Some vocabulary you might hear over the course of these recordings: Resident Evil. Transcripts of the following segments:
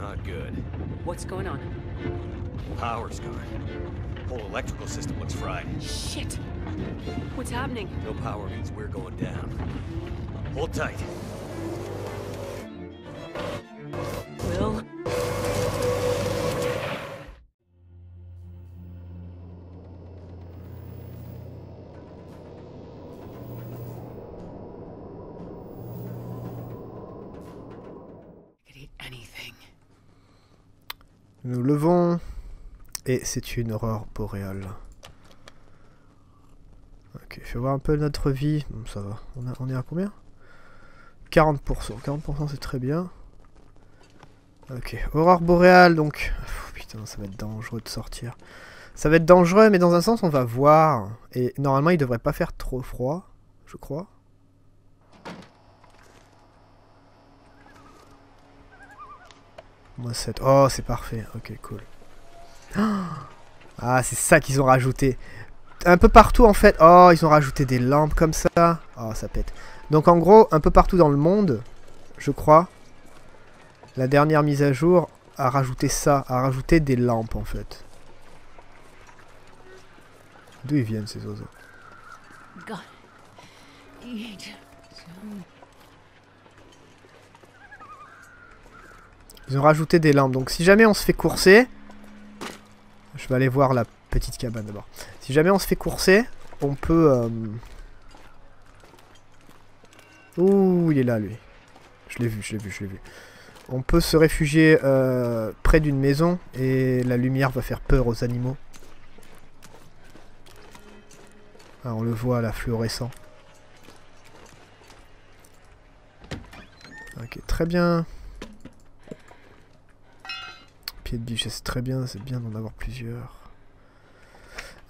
Not good. What's going on? Power's gone. Whole electrical system looks fried. Shit! What's happening? No power means we're going down. Hold tight. Will? Nous levons, et c'est une aurore boréale. Ok, je vais voir un peu notre vie. Bon, ça va. On est à combien? 40%. 40% c'est très bien. Ok, aurore boréale donc. Pff, putain, ça va être dangereux de sortir. Ça va être dangereux, mais dans un sens, on va voir. Et normalement, il devrait pas faire trop froid, je crois. Moi 7. Oh, c'est parfait. Ok, cool. Ah, c'est ça qu'ils ont rajouté. Un peu partout, en fait. Oh, ils ont rajouté des lampes comme ça. Oh, ça pète. Donc, en gros, un peu partout dans le monde, je crois, la dernière mise à jour a rajouté ça. A rajouté des lampes, en fait. D'où ils viennent, ces oiseaux? Ils ont rajouté des lampes, donc si jamais on se fait courser... Je vais aller voir la petite cabane d'abord. Si jamais on se fait courser, on peut... Ouh, il est là, lui. Je l'ai vu, je l'ai vu, je l'ai vu. On peut se réfugier près d'une maison, et la lumière va faire peur aux animaux. Ah, on le voit, là, fluorescent. Ok, très bien. De biche, c'est très bien, c'est bien d'en avoir plusieurs.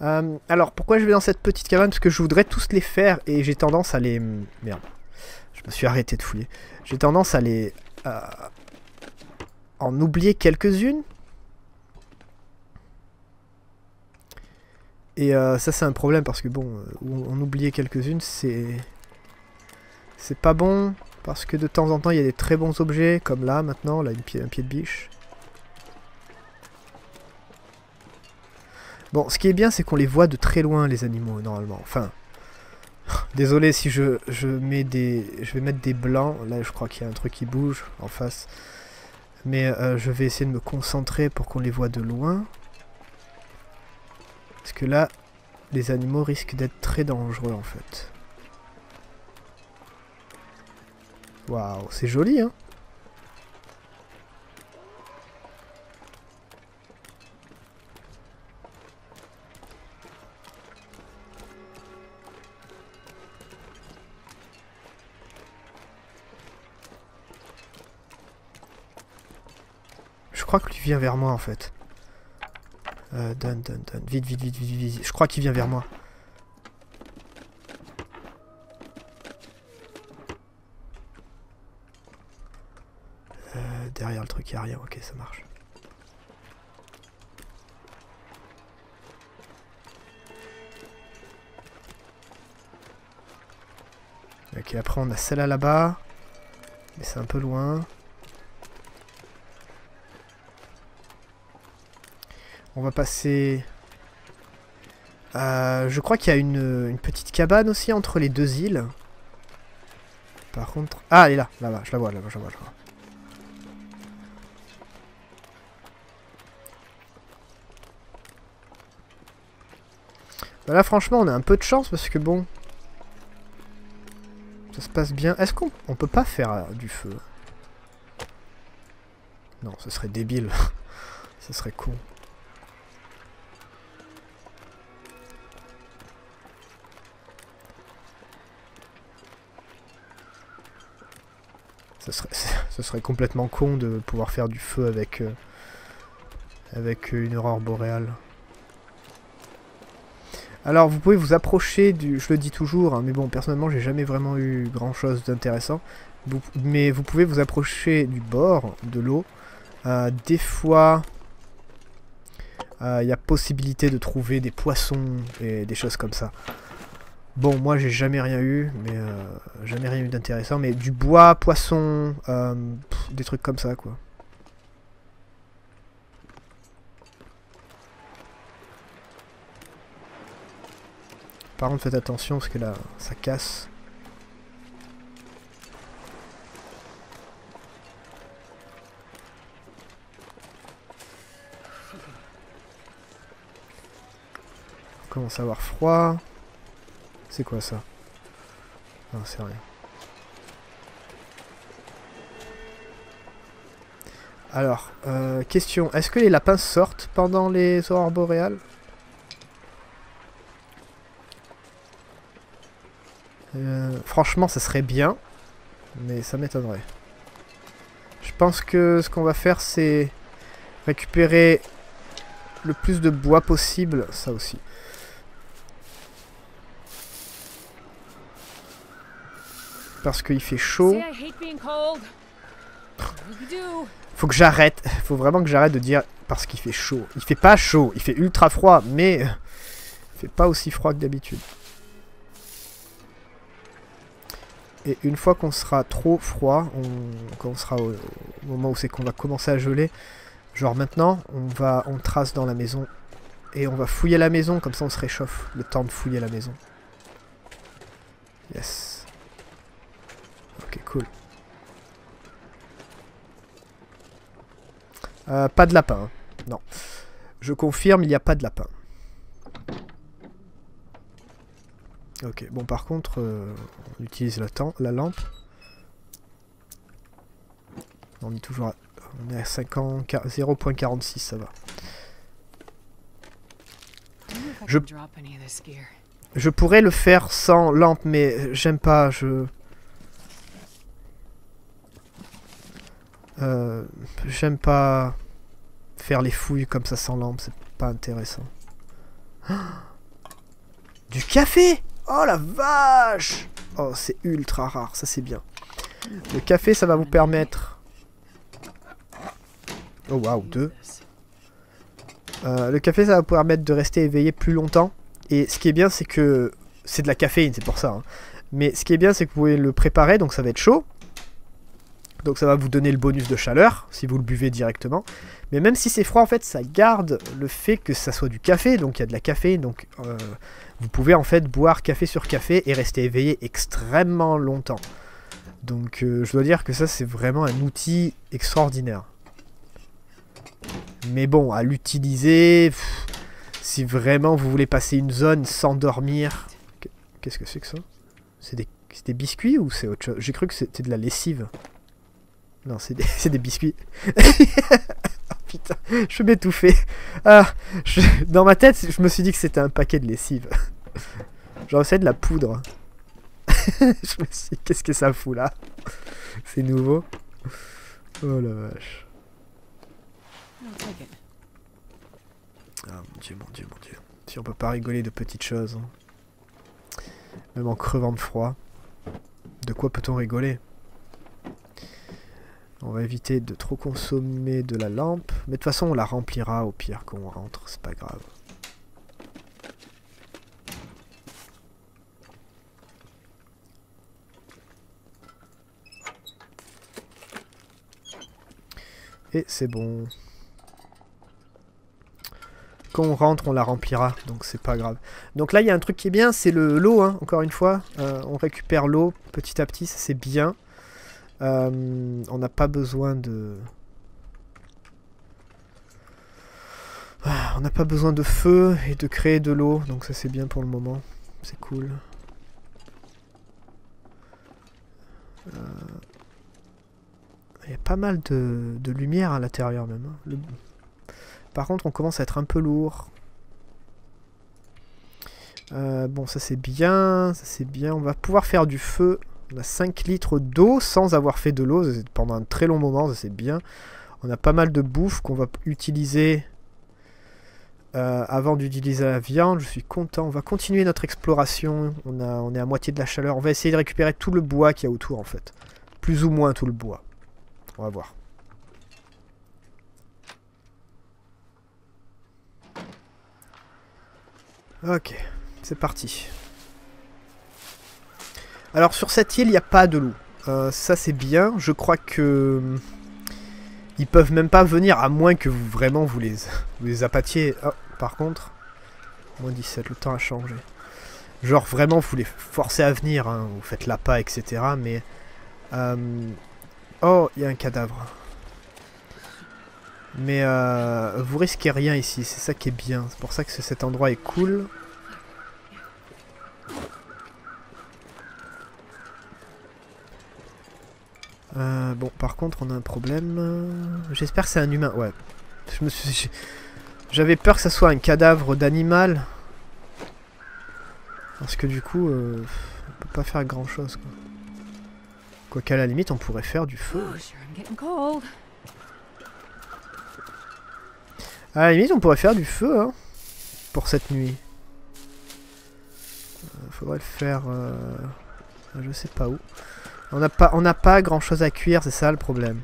Alors, pourquoi je vais dans cette petite cabane? Parce que je voudrais tous les faire et j'ai tendance à les... Merde, je me suis arrêté de fouiller. J'ai tendance à les... en oublier quelques-unes. Et ça, c'est un problème parce que bon, en oublier quelques-unes, c'est pas bon. Parce que de temps en temps, il y a des très bons objets, comme là, maintenant, là, un pied de biche. Bon, ce qui est bien, c'est qu'on les voit de très loin, les animaux, normalement. Enfin, désolé si je vais mettre des blancs. Là, je crois qu'il y a un truc qui bouge en face. Mais je vais essayer de me concentrer pour qu'on les voit de loin. Parce que là, les animaux risquent d'être très dangereux, en fait. Waouh, c'est joli, hein? Je crois que lui vient vers moi en fait. Donne. Vite, vite, vite, vite, vite. Je crois qu'il vient vers moi. Derrière le truc, il n'y a rien. Ok, ça marche. Ok, après on a celle-là là-bas. Mais c'est un peu loin. On va passer... je crois qu'il y a une petite cabane aussi entre les deux îles. Par contre... Ah, elle est là, là-bas, je la vois, là-bas, je la vois, je la vois. Bah là, franchement, on a un peu de chance parce que bon... Ça se passe bien. Est-ce qu'on peut pas faire du feu? Non, ce serait débile. Ce serait con. Ce serait complètement con de pouvoir faire du feu avec, avec une aurore boréale. Alors vous pouvez vous approcher du... Je le dis toujours, hein, mais bon, personnellement j'ai jamais vraiment eu grand chose d'intéressant. Mais vous pouvez vous approcher du bord de l'eau. Des fois, il y a possibilité de trouver des poissons et des choses comme ça. Bon, moi j'ai jamais rien eu, mais jamais rien eu d'intéressant, mais du bois, poisson, des trucs comme ça quoi. Par contre, faites attention parce que là, ça casse. On commence à avoir froid. C'est quoi ça? Non, c'est rien. Alors, question, est-ce que les lapins sortent pendant les aurores boréales? Franchement, ça serait bien, mais ça m'étonnerait. Je pense que ce qu'on va faire, c'est récupérer le plus de bois possible, ça aussi. Parce qu'il fait chaud. Faut que j'arrête, faut vraiment que j'arrête de dire parce qu'il fait chaud. Il fait pas chaud, il fait ultra froid, mais il fait pas aussi froid que d'habitude. Et une fois qu'on sera trop froid, quand on sera au moment où c'est qu'on va commencer à geler, genre maintenant, on trace dans la maison et on va fouiller la maison, comme ça on se réchauffe, le temps de fouiller la maison. Yes. Ok, cool. Pas de lapin, hein. Non. Je confirme, il n'y a pas de lapin. Ok, bon par contre, on utilise la lampe. On est toujours à... On est à 0.46, ça va. Je pourrais le faire sans lampe, mais j'aime pas, j'aime pas faire les fouilles comme ça sans lampe, c'est pas intéressant. Oh, du café! Oh la vache! Oh, c'est ultra rare, ça c'est bien. Le café, ça va vous permettre... Oh waouh, 2. Le café, ça va vous permettre de rester éveillé plus longtemps. Et ce qui est bien, c'est que... C'est de la caféine, c'est pour ça. Hein. Mais ce qui est bien, c'est que vous pouvez le préparer, donc ça va être chaud. Donc ça va vous donner le bonus de chaleur, si vous le buvez directement. Mais même si c'est froid, en fait, ça garde le fait que ça soit du café. Donc il y a de la caféine, donc vous pouvez en fait boire café sur café et rester éveillé extrêmement longtemps. Donc je dois dire que ça, c'est vraiment un outil extraordinaire. Mais bon, à l'utiliser, si vraiment vous voulez passer une zone sans dormir... Qu'est-ce que c'est que ça? C'est des biscuits ou c'est autre chose? J'ai cru que c'était de la lessive. Non, c'est des biscuits. Oh, putain, je m'étouffais. Ah, dans ma tête, je me suis dit que c'était un paquet de lessive. Genre, c'est de la poudre. Je me suis dit, qu'est-ce que ça fout là? C'est nouveau. Oh la vache. Ah mon dieu, mon dieu, mon dieu. Si on peut pas rigoler de petites choses. Hein. Même en crevant de froid. De quoi peut-on rigoler? On va éviter de trop consommer de la lampe. Mais de toute façon, on la remplira au pire quand on rentre. C'est pas grave. Et c'est bon. Quand on rentre, on la remplira. Donc c'est pas grave. Donc là, il y a un truc qui est bien. C'est l'eau, hein, encore une fois. On récupère l'eau petit à petit. Ça, c'est bien. On n'a pas besoin de... Ah, on n'a pas besoin de feu et de créer de l'eau, donc ça c'est bien pour le moment, c'est cool. Il y a pas mal de lumière à l'intérieur même. Hein. Par contre on commence à être un peu lourd. Bon ça c'est bien, on va pouvoir faire du feu. On a 5 litres d'eau sans avoir fait de l'eau pendant un très long moment, ça c'est bien. On a pas mal de bouffe qu'on va utiliser avant d'utiliser la viande. Je suis content, on va continuer notre exploration. On est à moitié de la chaleur, on va essayer de récupérer tout le bois qu'il y a autour en fait. Plus ou moins tout le bois. On va voir. Ok, c'est parti. Alors sur cette île, il n'y a pas de loup. Ça c'est bien. Je crois que ils peuvent même pas venir à moins que vous vraiment vous les appâtiez. Oh, par contre, moins 17, le temps a changé. Genre vraiment vous les forcez à venir, hein, vous faites la pas, etc. Mais... oh, il y a un cadavre. Mais vous risquez rien ici, c'est ça qui est bien. C'est pour ça que cet endroit est cool. Bon, par contre, on a un problème. J'espère que c'est un humain. Ouais. J'avais peur que ça soit un cadavre d'animal. Parce que du coup, on peut pas faire grand chose, quoi. Quoiqu'à la limite, on pourrait faire du feu. À la limite, on pourrait faire du feu, hein, pour cette nuit. Faudrait le faire... je sais pas où. On n'a pas grand chose à cuire, c'est ça le problème.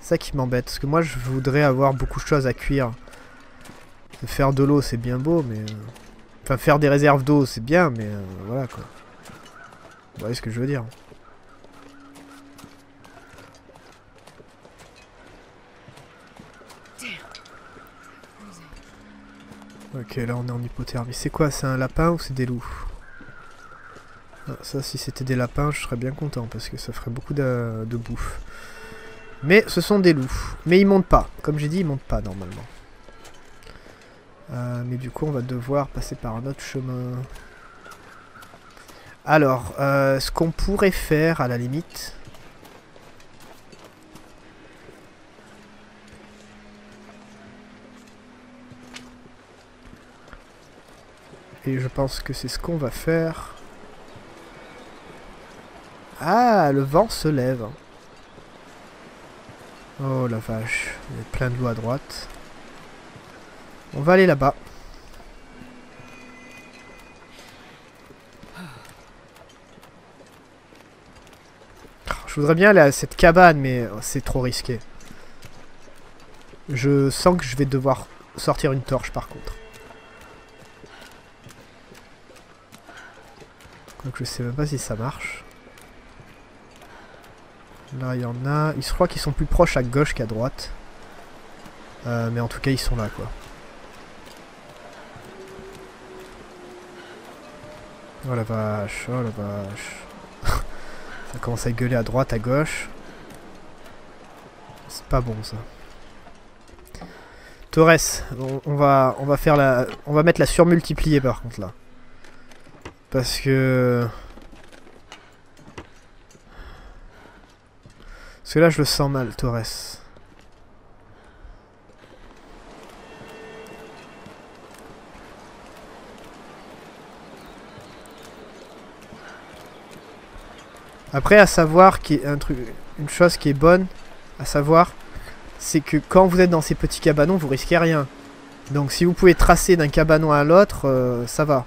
C'est ça qui m'embête, parce que moi je voudrais avoir beaucoup de choses à cuire. Faire de l'eau c'est bien beau, mais... Enfin faire des réserves d'eau c'est bien, mais voilà quoi. Vous voyez ce que je veux dire. Ok, là on est en hypothermie. C'est quoi, c'est un lapin ou c'est des loups? Ah, ça, si c'était des lapins, je serais bien content parce que ça ferait beaucoup de bouffe. Mais ce sont des loups. Mais ils montent pas. Comme j'ai dit, ils montent pas normalement. Mais du coup, on va devoir passer par un autre chemin. Alors, ce qu'on pourrait faire à la limite... Et je pense que c'est ce qu'on va faire... Ah, le vent se lève. Oh la vache, il y a plein de l'eau à droite. On va aller là-bas. Je voudrais bien aller à cette cabane, mais c'est trop risqué. Je sens que je vais devoir sortir une torche par contre. Quoique je sais même pas si ça marche. Là, il y en a... Ils se croient qu'ils sont plus proches à gauche qu'à droite. Mais en tout cas, ils sont là, quoi. Oh la vache, oh la vache. Ça commence à gueuler à droite, à gauche. C'est pas bon, ça. Torres, on va faire la... On va mettre la surmultipliée, par contre, là. Parce que... Parce que là je le sens mal, Torres. Après à savoir une chose qui est bonne à savoir, c'est que quand vous êtes dans ces petits cabanons, vous risquez rien. Donc si vous pouvez tracer d'un cabanon à l'autre, ça va.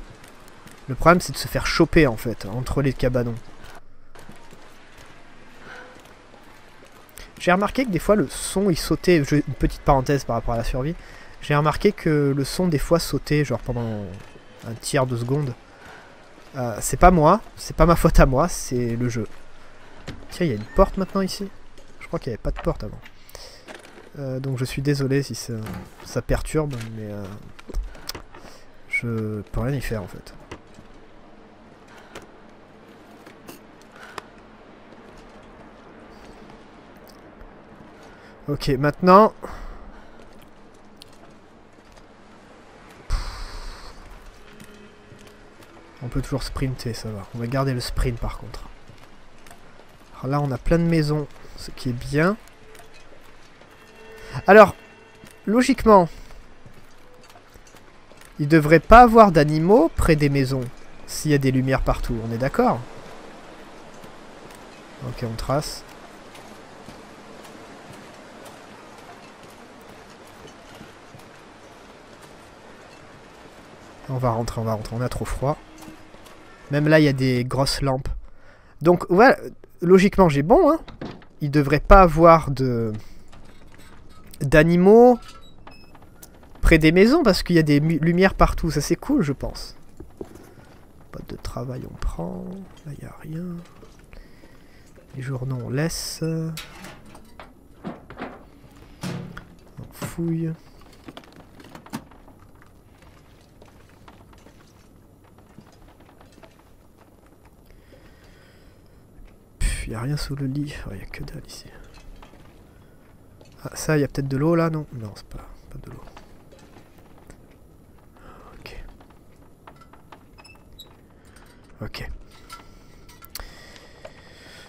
Le problème c'est de se faire choper en fait entre les cabanons. J'ai remarqué que des fois le son il sautait, une petite parenthèse par rapport à la survie, j'ai remarqué que le son des fois sautait genre pendant un tiers de seconde. C'est pas moi, c'est pas ma faute à moi, c'est le jeu. Tiens, il y a une porte maintenant ici. Je crois qu'il n'y avait pas de porte avant. Donc je suis désolé si ça perturbe, mais je peux rien y faire en fait. Ok, maintenant... On peut toujours sprinter, ça va. On va garder le sprint par contre. Alors là, on a plein de maisons, ce qui est bien. Alors, logiquement, il ne devrait pas avoir d'animaux près des maisons s'il y a des lumières partout, on est d'accord? Ok, on trace. On va rentrer, on a trop froid. Même là, il y a des grosses lampes. Donc, voilà, logiquement, j'ai bon, hein. Il devrait pas avoir d'animaux près des maisons, parce qu'il y a des lumières partout. Ça, c'est cool, je pense. Boîte de travail, on prend. Là, il n'y a rien. Les journaux, on laisse. On fouille. il n'y a rien sous le lit. Il n'y a que dalle ici. Ah, ça, il y a peut-être de l'eau là, non? Non, c'est pas de l'eau. Ok. Ok.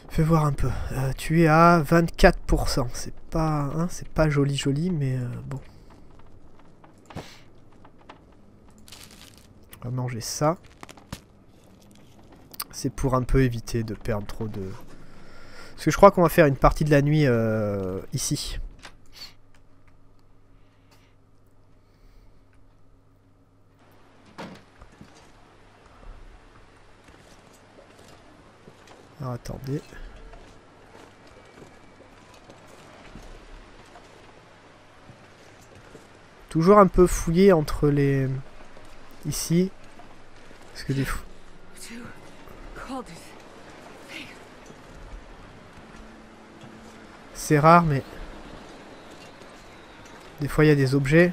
Fais voir un peu. Tu es à 24%. C'est pas, hein, c'est pas joli, joli, mais bon. On va manger ça. C'est pour un peu éviter de perdre trop de... Parce que je crois qu'on va faire une partie de la nuit ici. Alors attendez. Toujours un peu fouillé entre les... Ici. Parce que des fous. C'est rare, mais des fois il y a des objets.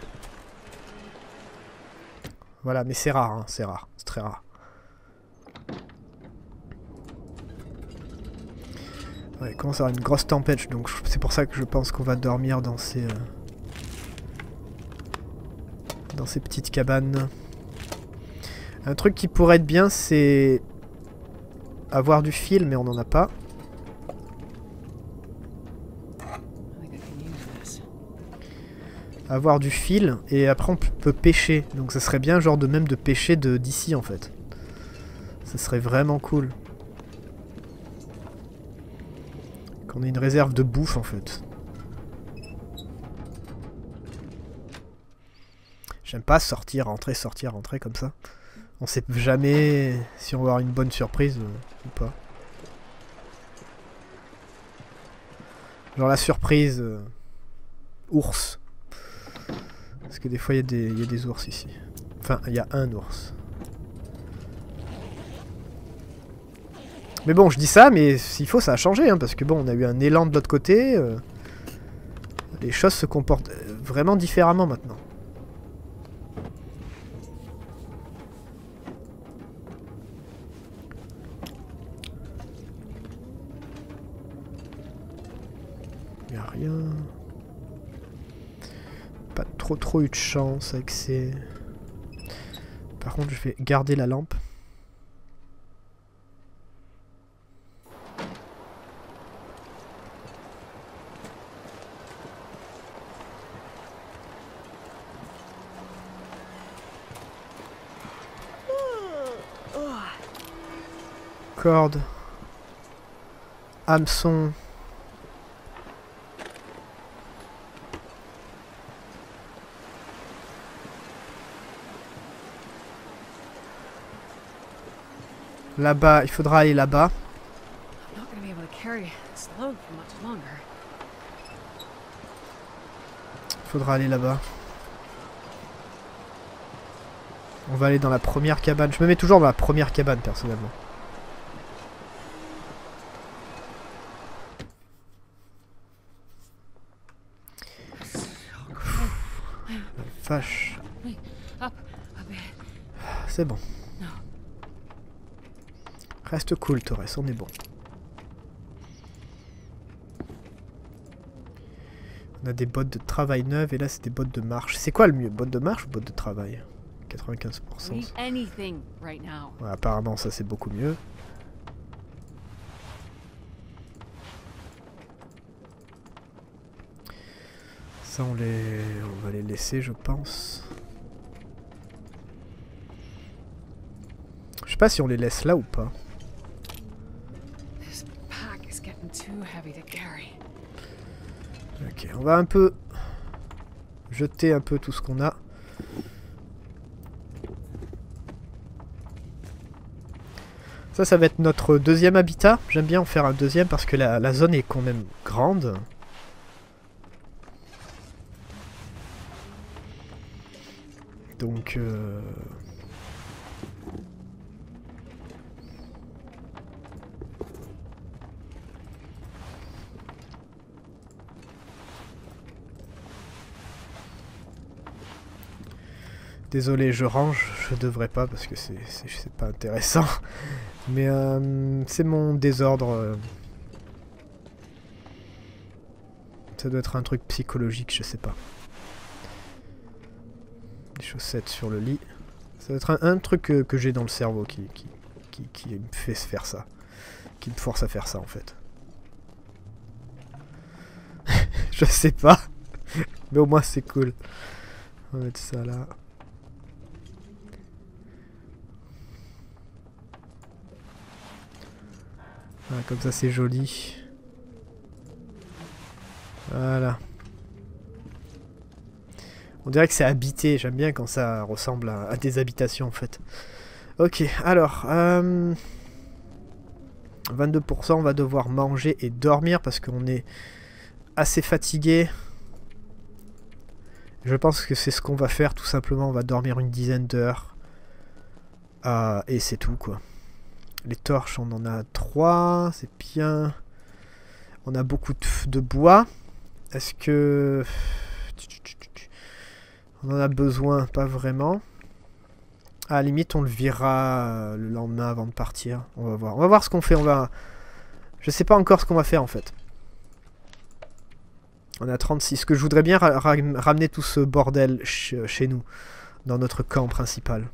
Voilà, mais c'est rare, hein, c'est rare, c'est très rare. Ouais, il commence à avoir une grosse tempête, donc c'est pour ça que je pense qu'on va dormir dans ces petites cabanes. Un truc qui pourrait être bien, c'est avoir du fil, mais on n'en a pas. Avoir du fil, et après on peut pêcher. Donc ça serait bien genre de même de pêcher d'ici en fait. Ça serait vraiment cool. Qu'on ait une réserve de bouffe en fait. J'aime pas sortir, rentrer comme ça. On sait jamais si on va avoir une bonne surprise ou pas. Genre la surprise... ours. Parce que des fois il y a des ours ici. Enfin, il y a un ours. Mais bon, je dis ça, mais s'il faut, ça a changé. Hein, parce que bon, on a eu un élan de l'autre côté. Les choses se comportent vraiment différemment maintenant. Il n'y a rien... Pas trop eu de chance avec ces... Par contre, je vais garder la lampe. Corde. Hameçon. Là-bas, il faudra aller là-bas. Il faudra aller là-bas. On va aller dans la première cabane. Je me mets toujours dans la première cabane, personnellement. Vache. C'est bon. Reste cool, Torres, on est bon. On a des bottes de travail neuves et là c'est des bottes de marche. C'est quoi le mieux, bottes de marche ou bottes de travail? 95%. Ouais, apparemment ça c'est beaucoup mieux. Ça on va les laisser je pense. Je sais pas si on les laisse là ou pas. Ok, on va un peu jeter un peu tout ce qu'on a. Ça va être notre deuxième habitat. J'aime bien en faire un deuxième parce que la zone est quand même grande. Donc... Désolé, je range, je devrais pas parce que c'est pas intéressant. Mais c'est mon désordre Ça doit être un truc psychologique, je sais pas. Des chaussettes sur le lit. Ça doit être un truc que j'ai dans le cerveau qui me fait faire ça. Qui me force à faire ça en fait. Je sais pas. Mais au moins c'est cool. On va mettre ça là. Ah, comme ça c'est joli. Voilà. On dirait que c'est habité. J'aime bien quand ça ressemble à des habitations en fait. Ok, alors... 22%, on va devoir manger et dormir parce qu'on est assez fatigué. Je pense que c'est ce qu'on va faire tout simplement. On va dormir une dizaine d'heures. Et c'est tout quoi. Les torches, on en a 3. C'est bien. On a beaucoup de bois. Est-ce que... On en a besoin? Pas vraiment. À la limite, on le virera le lendemain avant de partir. On va voir. On va voir ce qu'on fait. On va... Je sais pas encore ce qu'on va faire en fait. On a 36. Ce que je voudrais bien ramener tout ce bordel chez nous. Dans notre camp principal.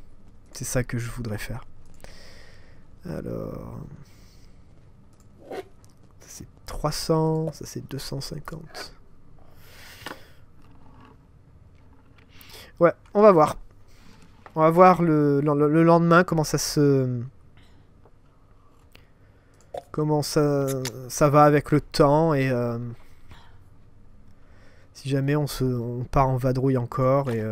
C'est ça que je voudrais faire. Alors... Ça c'est 300. Ça c'est 250. Ouais, on va voir. On va voir le lendemain comment ça se... Comment ça va avec le temps et... Si jamais on part en vadrouille encore et...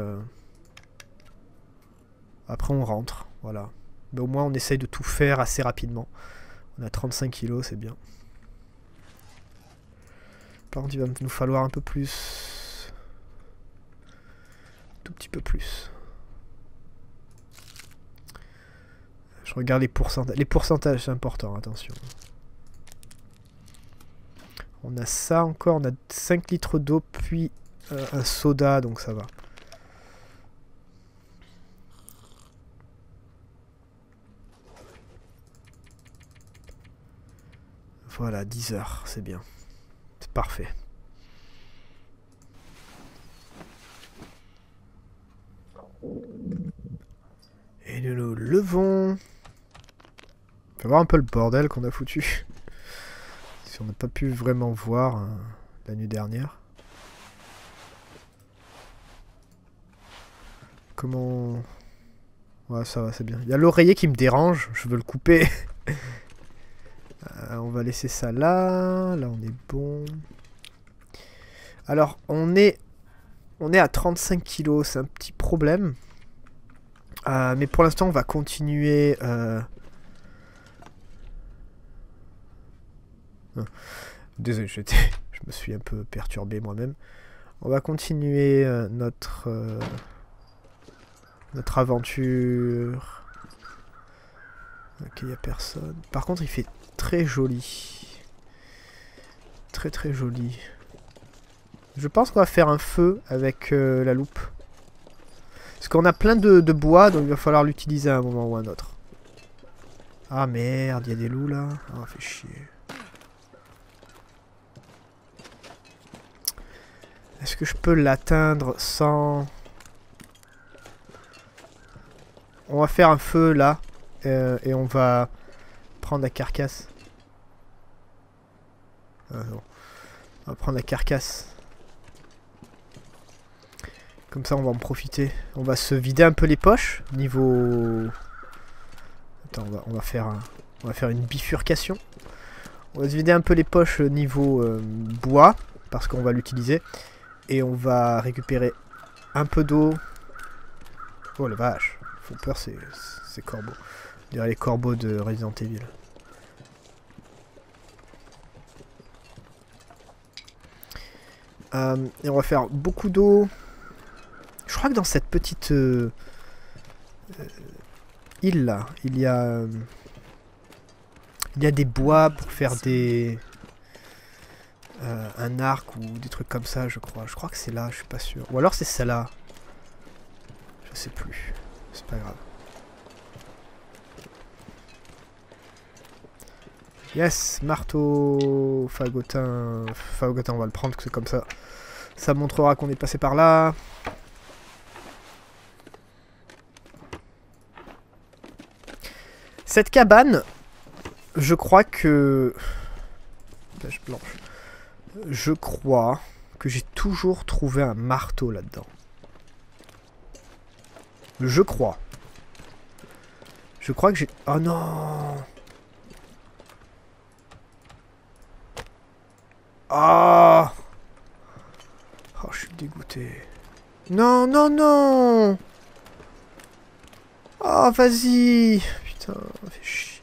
Après on rentre, voilà. Mais au moins on essaye de tout faire assez rapidement. On a 35 kilos, c'est bien. Par contre il va nous falloir un peu plus... Tout petit peu plus. Je regarde les pourcentages. Les pourcentages c'est important, attention. On a ça encore, on a 5 litres d'eau, puis un soda, donc ça va. Voilà, 10 heures, c'est bien. C'est parfait. Et nous nous levons. On peut voir un peu le bordel qu'on a foutu. On n'a pas pu vraiment voir la nuit dernière. Comment... Ouais, ça va, c'est bien. Il y a l'oreiller qui me dérange, je veux le couper. On va laisser ça là. Là, on est bon. Alors, on est à 35 kilos, c'est un petit problème. Mais pour l'instant, on va continuer... Désolé, je me suis un peu perturbé moi-même. On va continuer notre aventure. Ok, il n'y a personne. Par contre, il fait très joli. Très très joli. Je pense qu'on va faire un feu avec la loupe. Parce qu'on a plein de bois, donc il va falloir l'utiliser à un moment ou à un autre. Ah merde, il y a des loups là. Ah, fait chier. Est-ce que je peux l'atteindre sans... On va faire un feu là. Et on va prendre la carcasse. Ah non. On va prendre la carcasse. Comme ça on va en profiter. On va se vider un peu les poches. Niveau... Attends, on va faire une bifurcation. On va se vider un peu les poches niveau bois. Parce qu'on va l'utiliser. Et on va récupérer un peu d'eau. Oh la vache. Ils font peur ces corbeaux. On dirait les corbeaux de Resident Evil. Et on va faire beaucoup d'eau. Je crois que dans cette petite île là, il y a des bois pour faire des... un arc ou des trucs comme ça, je crois. Je crois que c'est là, je suis pas sûr. Ou alors c'est celle-là. Je sais plus. C'est pas grave. Yes, marteau fagotin. Fagotin, on va le prendre, que c'est comme ça. Ça montrera qu'on est passé par là. Cette cabane, je crois que... Page blanche. Je crois que j'ai toujours trouvé un marteau là-dedans. Je crois. Je crois que j'ai... Oh non! Ah! Oh, je suis dégoûté. Non, non, non! Oh, vas-y! Putain, fais chier.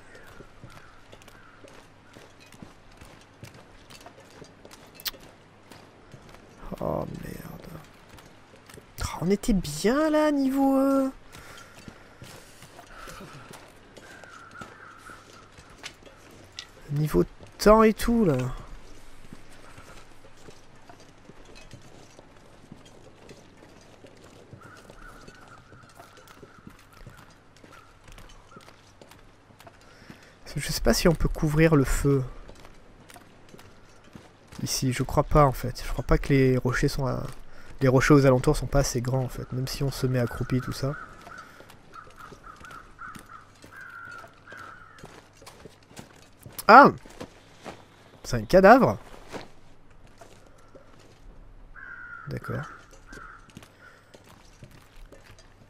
Oh, merde. Oh, on était bien, là, niveau... Niveau temps et tout, là. Je sais pas si on peut couvrir le feu. Ici, je crois pas en fait. Je crois pas que les rochers sont à... Les rochers aux alentours sont pas assez grands en fait. Même si on se met accroupi tout ça. Ah! C'est un cadavre? D'accord.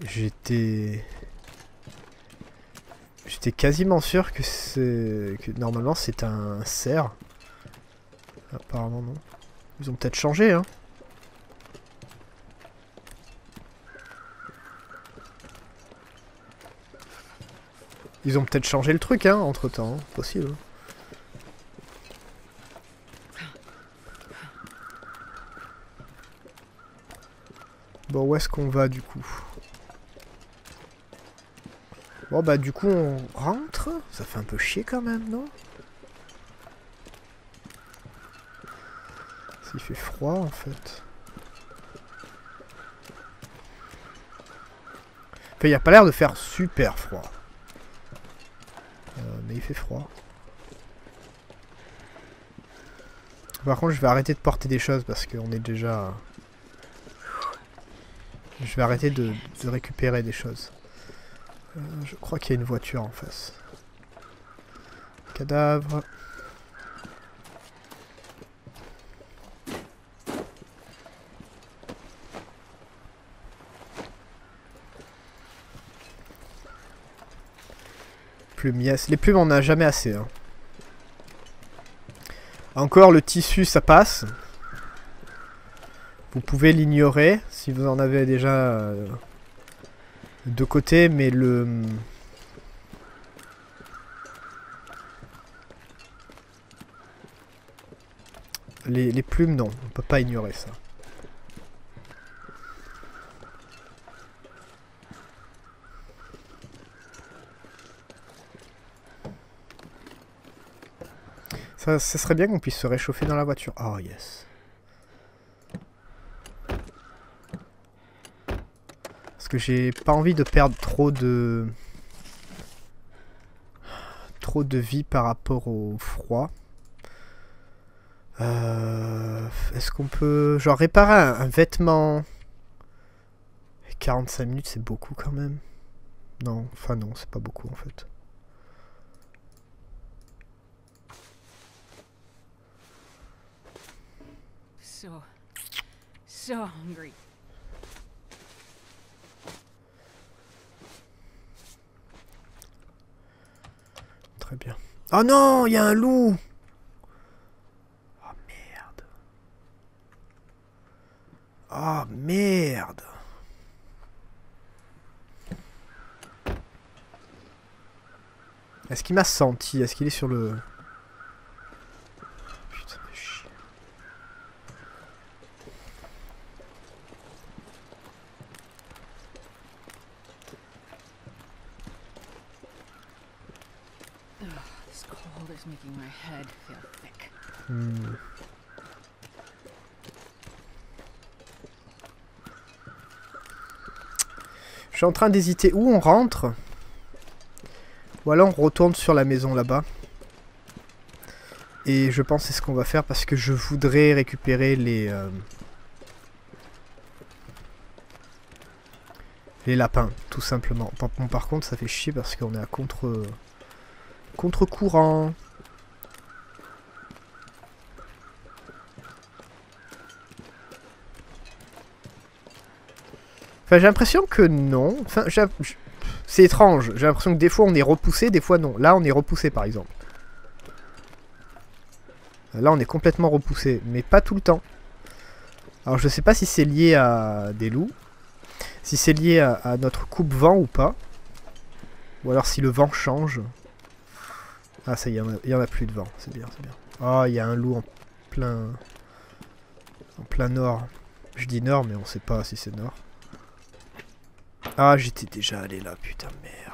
J'étais quasiment sûr que c'est... que normalement c'est un cerf. Apparemment non. Ils ont peut-être changé hein. Ils ont peut-être changé le truc hein, entre temps, hein. Possible. Bon, où est-ce qu'on va du coup ? Bon bah du coup on rentre, ça fait un peu chier quand même, non? S'il fait froid en fait. Enfin, il n'y a pas l'air de faire super froid. Mais il fait froid. Par contre je vais arrêter de porter des choses parce qu'on est déjà... Je vais arrêter de récupérer des choses. Je crois qu'il y a une voiture en face. Cadavre. Plumes, yes. Les plumes, on n'a jamais assez. Hein. Encore le tissu, ça passe. Vous pouvez l'ignorer si vous en avez déjà... de côté, mais le... Les plumes, non. On peut pas ignorer ça. Ça serait bien qu'on puisse se réchauffer dans la voiture. Oh yes. J'ai pas envie de perdre trop de vie par rapport au froid. Est-ce qu'on peut genre réparer un vêtement? 45 minutes c'est beaucoup quand même. Non, enfin non, c'est pas beaucoup en fait. So hungry. Très bien. Oh non, il y a un loup. Oh merde. Oh merde. Est-ce qu'il m'a senti? Est-ce qu'il est sur le... Putain de chien. Je suis en train d'hésiter où on rentre. Ou alors on retourne sur la maison là-bas. Et je pense que c'est ce qu'on va faire parce que je voudrais récupérer les lapins, tout simplement. Bon, par contre, ça fait chier parce qu'on est à contre-courant. Enfin, j'ai l'impression que non. Enfin, c'est étrange. J'ai l'impression que des fois, on est repoussé, des fois, non. Là, on est repoussé, par exemple. Là, on est complètement repoussé, mais pas tout le temps. Alors, je sais pas si c'est lié à des loups. Si c'est lié à notre coupe-vent ou pas. Ou alors si le vent change. Ah ça y est, il n'y en a plus de vent. C'est bien, c'est bien. Oh, il y a un loup en plein... En plein nord. Je dis nord, mais on sait pas si c'est nord. Ah, j'étais déjà allé là, putain, merde.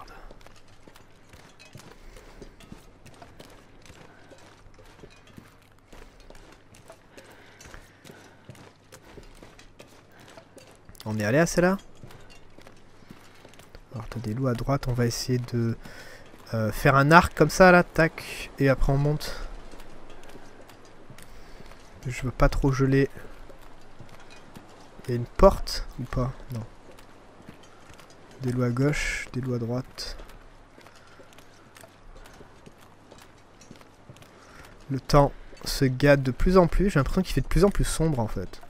On est allé à celle-là? Alors t'as des loups à droite, on va essayer de faire un arc comme ça là, tac, et après on monte. Je veux pas trop geler. Il y a une porte ou pas? Non. Des loups à gauche, des loups à droite. Le temps se gâte de plus en plus, j'ai l'impression qu'il fait de plus en plus sombre en fait.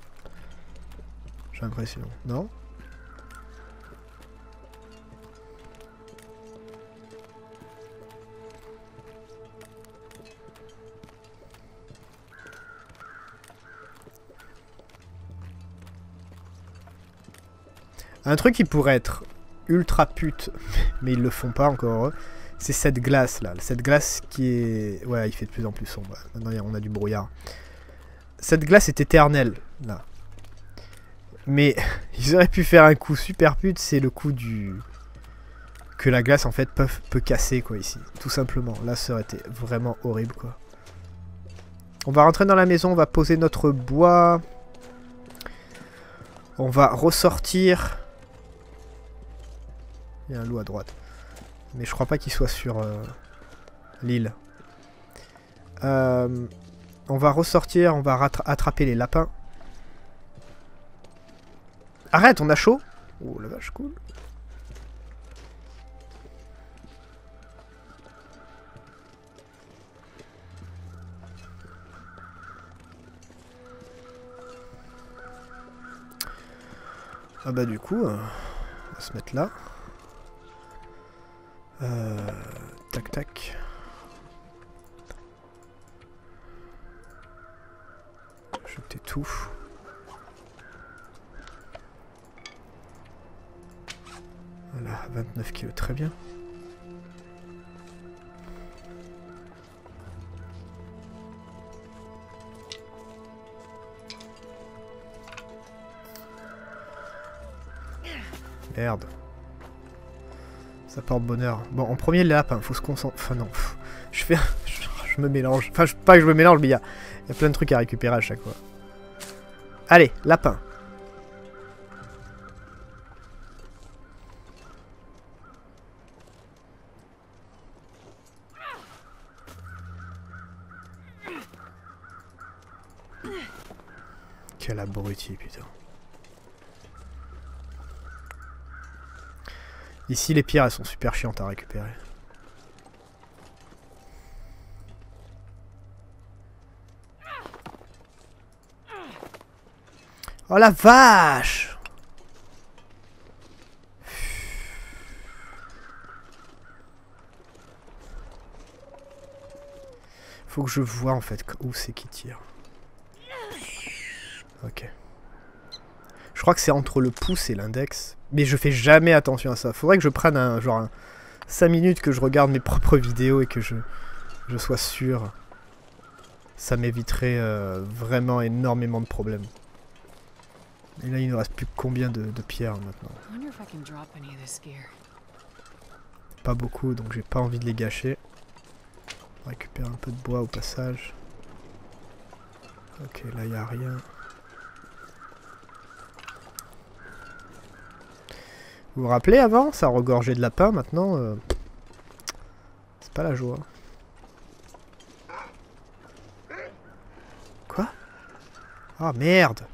J'ai l'impression, non? Un truc qui pourrait être ultra pute, mais ils le font pas encore, c'est cette glace là. Cette glace qui est... Ouais, il fait de plus en plus sombre. Maintenant on a du brouillard. Cette glace est éternelle, là. Mais ils auraient pu faire un coup super pute, c'est le coup du... Que la glace en fait peut casser quoi ici. Tout simplement. Là ça aurait été vraiment horrible quoi. On va rentrer dans la maison, on va poser notre bois... On va ressortir. Il y a un loup à droite. Mais je crois pas qu'il soit sur l'île. On va ressortir, on va attraper les lapins. Arrête, on a chaud. Oh la vache, cool. Ah bah du coup, on va se mettre là. Tac tac. Jeter tout. Voilà, 29 kilos, très bien. Merde. Ça porte bonheur. Bon, en premier, les lapins, faut se concentrer. Enfin, non. Je me mélange. Enfin, pas que je me mélange, mais il y a plein de trucs à récupérer à chaque fois. Allez, lapin. Quel abruti, putain. Ici, les pierres, elles sont super chiantes à récupérer. Oh la vache! Faut que je vois en fait où c'est qui tire. Ok. Je crois que c'est entre le pouce et l'index. Mais je fais jamais attention à ça. Faudrait que je prenne genre 5 minutes que je regarde mes propres vidéos et que je sois sûr. Ça m'éviterait vraiment énormément de problèmes. Et là, il ne reste plus combien de pierres maintenant? Pas beaucoup, donc j'ai pas envie de les gâcher. On récupère un peu de bois au passage. Ok, là, il n'y a rien. Vous vous rappelez avant, ça regorgeait de lapins, maintenant c'est pas la joie. Ah merde!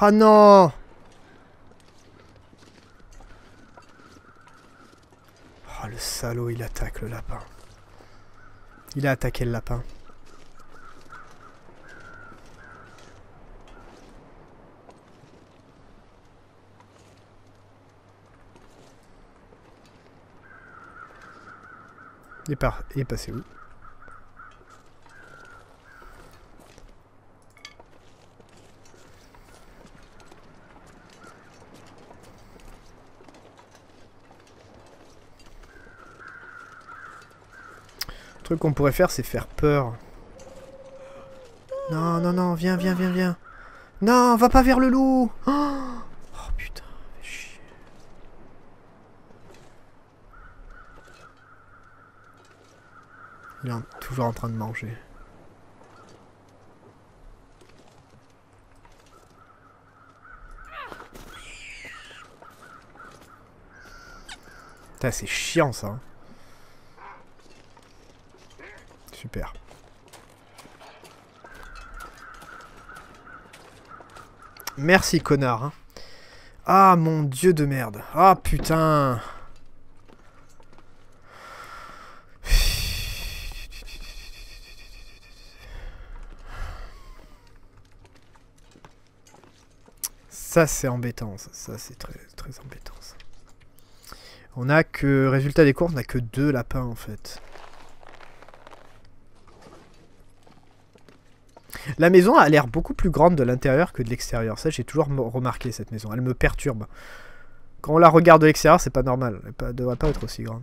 Ah non! Ah le salaud, il attaque le lapin. Il a attaqué le lapin. Il est passé où? Le truc qu'on pourrait faire, c'est faire peur. Non, non, non, viens, viens, viens, viens. Non, va pas vers le loup. Oh putain. Il est toujours en train de manger. Putain, c'est chiant ça. Super. Merci connard. Hein. Ah mon dieu de merde. Ah putain. Ça c'est embêtant, ça c'est très embêtant. Ça. On a que, résultat des courses, on a que 2 lapins en fait. La maison a l'air beaucoup plus grande de l'intérieur que de l'extérieur, ça j'ai toujours remarqué cette maison, elle me perturbe. Quand on la regarde de l'extérieur c'est pas normal, elle devrait pas être aussi grande.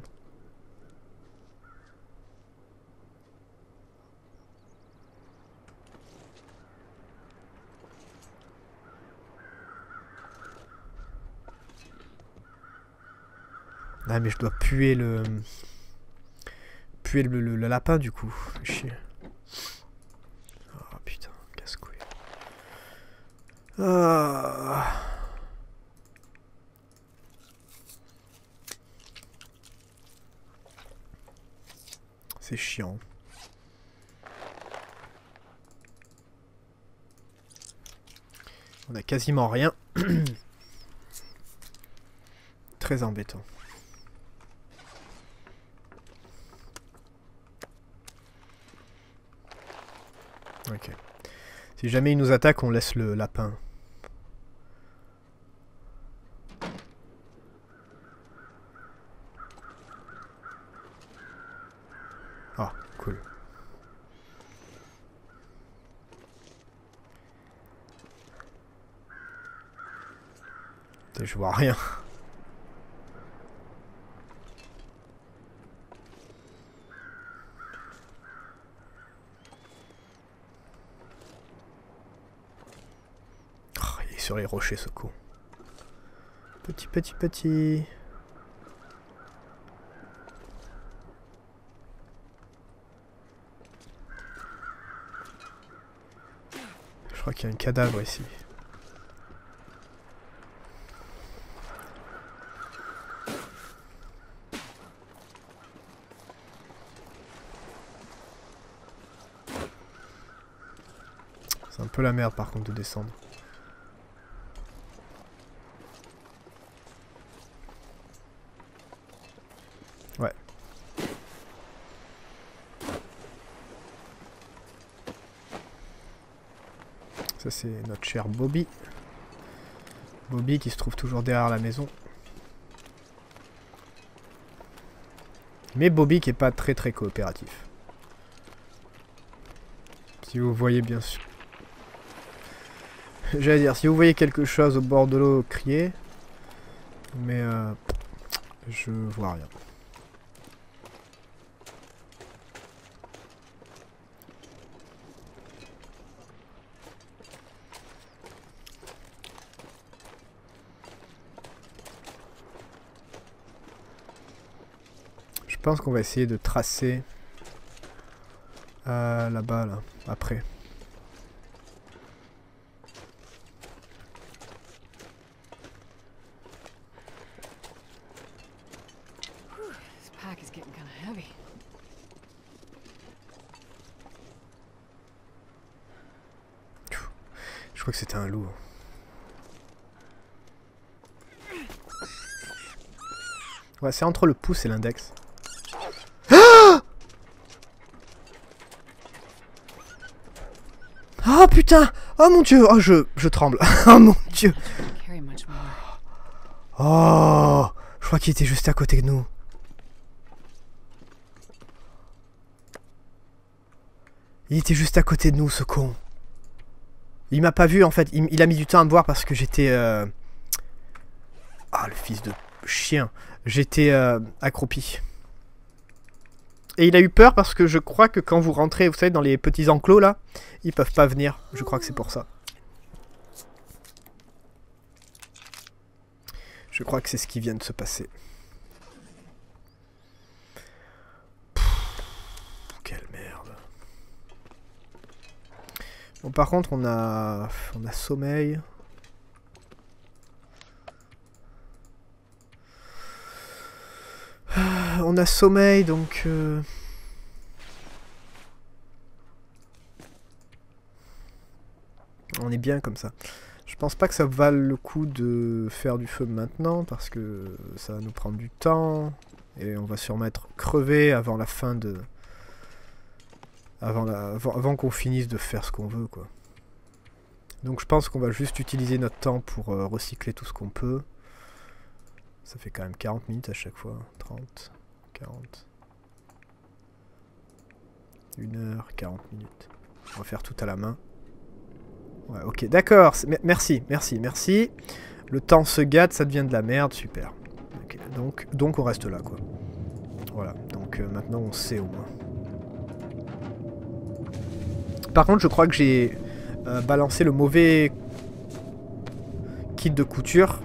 Ah mais je dois puer le... Puer le lapin du coup. Chier. Oh putain, casse-couille. Ah. C'est chiant. On a quasiment rien. Très embêtant. Ok. Si jamais il nous attaque, on laisse le lapin. Ah, cool. Je vois rien. Sur les rochers ce coup. Petit. Je crois qu'il y a un cadavre ici. C'est un peu la merde par contre de descendre. Ça c'est notre cher Bobby. Bobby qui se trouve toujours derrière la maison. Mais Bobby qui est pas très coopératif. Si vous voyez bien sûr. J'allais dire, si vous voyez quelque chose au bord de l'eau, criez. Mais je vois rien. Je pense qu'on va essayer de tracer là-bas, là, après. crois que c'était un loup. Ouais, c'est entre le pouce et l'index. Ah, oh putain! Oh mon dieu! Oh je tremble. Oh mon dieu! Oh! Je crois qu'il était juste à côté de nous. Il était juste à côté de nous, ce con. Il m'a pas vu en fait. Il a mis du temps à me voir parce que j'étais... Ah, le fils de chien. J'étais accroupi. Et il a eu peur parce que je crois que quand vous rentrez, vous savez, dans les petits enclos là, ils peuvent pas venir. Je crois que c'est pour ça. Je crois que c'est ce qui vient de se passer. Pff, quelle merde. Bon, par contre, on a sommeil. On a sommeil, donc... On est bien comme ça. Je pense pas que ça vaille le coup de faire du feu maintenant, parce que ça va nous prendre du temps, et on va sûrement être crevé avant la fin de... Avant qu'on finisse de faire ce qu'on veut, quoi. Donc je pense qu'on va juste utiliser notre temps pour recycler tout ce qu'on peut. Ça fait quand même 40 minutes à chaque fois. 30, 40... 1 heure, 40 minutes. On va faire tout à la main. Ouais, ok, d'accord. Merci, merci, merci. Le temps se gâte, ça devient de la merde, super. Okay, donc on reste là, quoi. Voilà, donc maintenant on sait au moins. Par contre, je crois que j'ai balancé le mauvais kit de couture.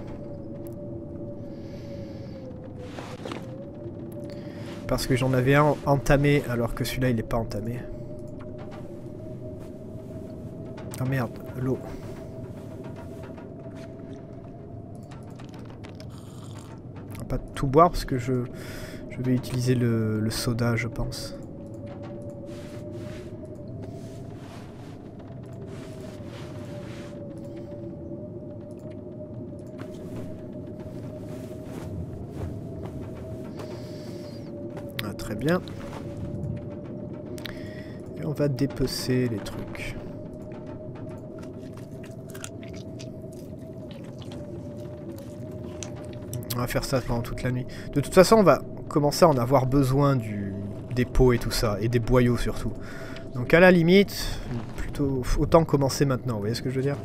Parce que j'en avais un entamé, alors que celui-là, il n'est pas entamé. Ah merde, l'eau. On va pas tout boire, parce que je vais utiliser le soda, je pense. Bien. Et on va dépecer les trucs. On va faire ça pendant toute la nuit. De toute façon, on va commencer à en avoir besoin des pots et tout ça, et des boyaux surtout. Donc à la limite, plutôt autant commencer maintenant, vous voyez ce que je veux dire ?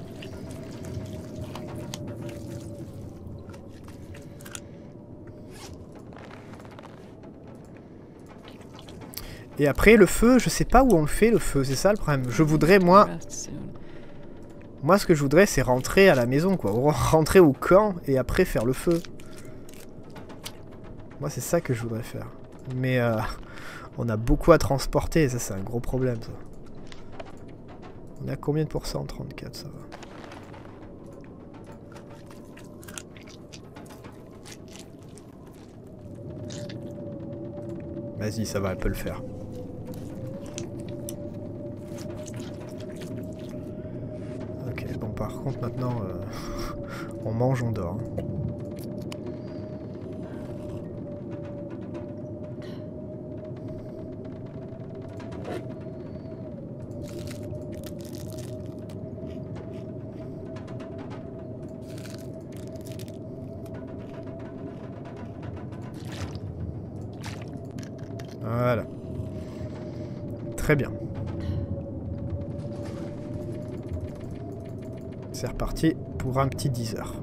Et après, le feu, je sais pas où on le fait, le feu, c'est ça le problème. Je voudrais, moi, ce que je voudrais, c'est rentrer à la maison, quoi. Rentrer au camp et après faire le feu. Moi, c'est ça que je voudrais faire. Mais on a beaucoup à transporter, et ça, c'est un gros problème, ça. On a combien de pourcents? 34, ça va. Vas-y, ça va, elle peut le faire. Ok, bon par contre maintenant on mange, on dort. Voilà. Très bien. C'est reparti pour un petit 10 heures.